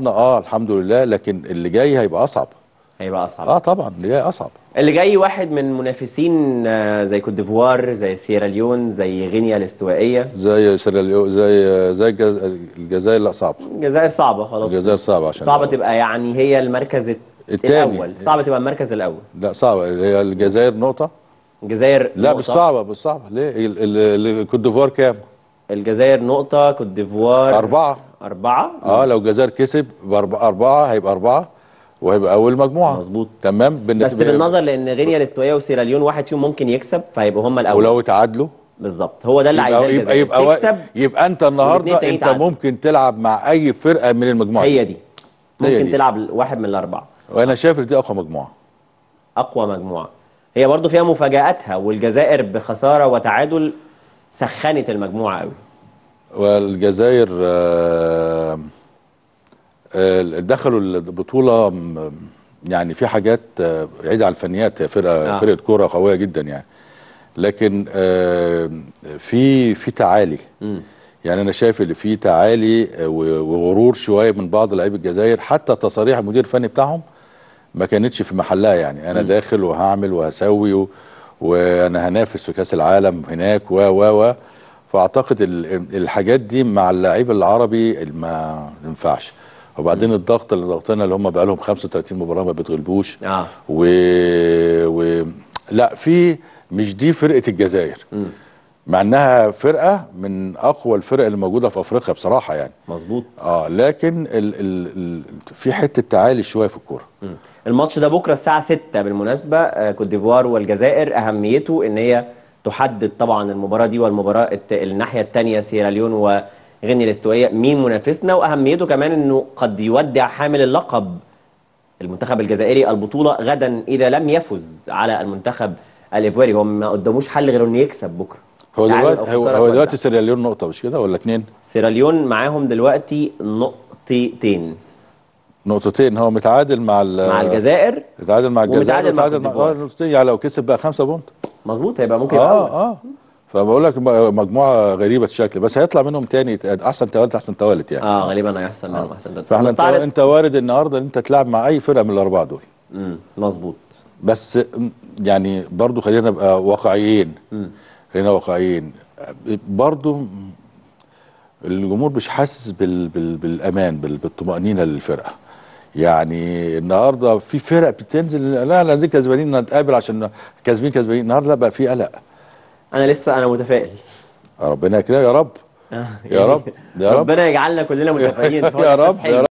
الحمد لله، لكن اللي جاي هيبقى اصعب. طبعا اللي جاي اصعب. اللي جاي واحد من منافسين زي كوت ديفوار، زي سيراليون، زي غينيا الاستوائية، زي سيراليون، زي الجزائر. لا، صعبه. الجزائر صعبه خلاص. الجزائر صعبه، عشان صعبه تبقى يعني هي المركز الثاني الاول. صعبه تبقى المركز الاول. لا، صعبه هي الجزائر نقطه. الجزائر لا، مش صعبه. مش صعبه ليه؟ كوت ديفوار كام؟ الجزائر نقطه، كوت ديفوار 4. لو الجزائر كسب 4 هيبقى 4 وهيبقى اول مجموعه. مظبوط، تمام. بس بالنظر لان غينيا الاستوائيه وسيراليون واحد فيهم ممكن يكسب، فيبقوا هم الاول. ولو تعادلوا بالظبط، هو ده اللي عايزاه الجزائر. يبقى انت النهارده انت ممكن تلعب مع اي فرقه من المجموعه. هي دي ممكن تلعب واحد من الاربعه. وانا شايف دي اقوى مجموعه. اقوى مجموعه هي برضو فيها مفاجاتها، والجزائر بخساره وتعادل سخنت المجموعه قوي. والجزائر دخلوا البطوله يعني في حاجات عيد على الفنيات. هي فرقه كوره قويه جدا يعني، لكن في تعالي. يعني انا شايف اللي في تعالي وغرور شويه من بعض لعيبه الجزائر. حتى تصاريح المدير الفني بتاعهم ما كانتش في محلها. يعني انا داخل وهعمل وهسوي وانا هنافس في كاس العالم هناك و فاعتقد الحاجات دي مع اللاعب العربي ما ينفعش. وبعدين الضغط اللي ضغطنا اللي هم بقى لهم 35 مباراه ما بيتغلبوش. لا، مش دي فرقه الجزائر. مع انها فرقه من اقوى الفرق اللي موجوده في افريقيا بصراحه يعني. مظبوط. لكن في حته تعالي شويه في الكوره. الماتش ده بكره الساعه 6 بالمناسبه، كوت ديفوار والجزائر. اهميته ان هي تحدد طبعا المباراه دي والمباراه الناحيه الثانيه سيراليون وغينيا الاستوائيه مين منافسنا. واهميته كمان انه قد يودع حامل اللقب المنتخب الجزائري البطوله غدا اذا لم يفز على المنتخب الايفواري. هم ما قدموش حل غير انه يكسب بكره. هو دلوقتي سيراليون نقطه مش كده ولا 2؟ سيراليون معاهم دلوقتي نقطتين. هو متعادل مع الجزائر. متعادل مع نقطتين. يعني لو كسب بقى 5 بونت. مظبوط، هيبقى ممكن يبقى اول. فبقول لك مجموعه غريبه الشكل، بس هيطلع منهم تاني احسن توالت يعني. غالبا هيحصل منهم احسن توالت. فاحنا انت وارد النهارده ان انت تلعب مع اي فرقه من الاربعه دول. مظبوط. بس يعني برضو خلينا نبقى واقعيين. برضو الجمهور مش حاسس بالامان بالطمأنينه للفرقه. يعني النهارده في فرق بتنزل لا ننزل كسبانين، نتقابل عشان كسبانين. النهارده لا، بقى في قلق. انا متفائل. ربنا كده يا رب. يا رب ربنا يجعلنا كلنا متفائلين. يا رب.